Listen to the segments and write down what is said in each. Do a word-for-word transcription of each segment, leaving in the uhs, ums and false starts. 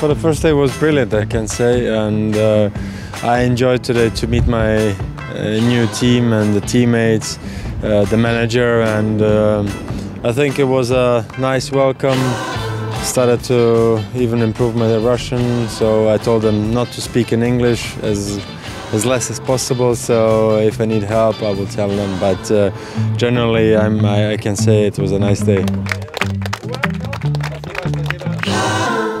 For the first day was brilliant, I can say, and uh, I enjoyed today to meet my uh, new team and the teammates, uh, the manager, and uh, I think it was a nice welcome. Started to even improve my Russian, so I told them not to speak in English as as less as possible. So if I need help, I will tell them. But uh, generally, I'm, I, I can say it was a nice day.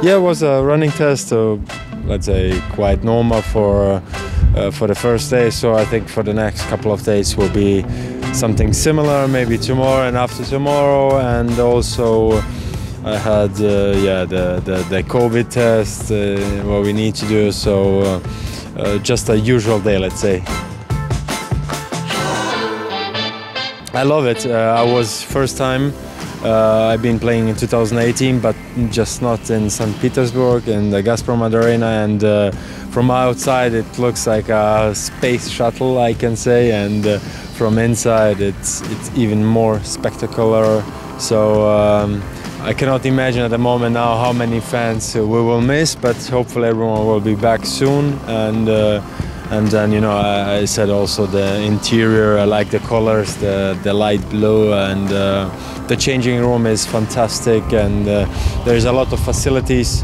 Yeah, it was a running test, so let's say quite normal for uh, for the first day. So I think for the next couple of days will be something similar, maybe tomorrow and after tomorrow, and also. I had uh, yeah the, the the COVID test, uh, what we need to do, so uh, uh, just a usual day, let's say. I love it. Uh, I was first time. Uh, I've been playing in two thousand eighteen, but just not in Saint Petersburg, in the Gazprom Arena, and uh, from outside it looks like a space shuttle, I can say, and uh, from inside it's it's even more spectacular. So. Um, I cannot imagine at the moment now how many fans we will miss, but hopefully everyone will be back soon. And uh, and then, you know, I, I said also the interior, I like the colors, the, the light blue, and uh, the changing room is fantastic, and uh, there's a lot of facilities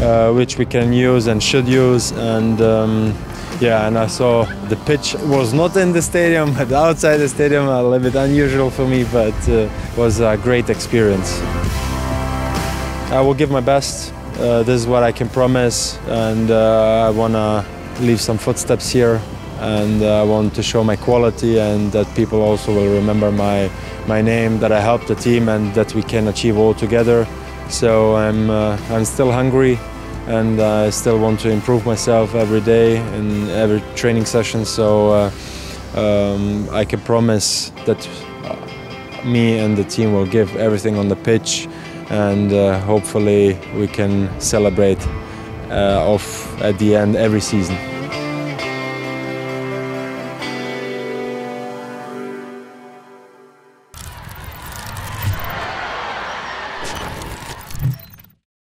uh, which we can use and should use. And um, yeah, and I saw the pitch was not in the stadium, but outside the stadium, a little bit unusual for me, but uh, was a great experience. I will give my best, uh, this is what I can promise, and uh, I want to leave some footsteps here, and uh, I want to show my quality, and that people also will remember my, my name, that I helped the team, and that we can achieve all together. So I'm, uh, I'm still hungry, and I still want to improve myself every day and every training session, so uh, um, I can promise that me and the team will give everything on the pitch, and uh, hopefully we can celebrate uh, off at the end every season.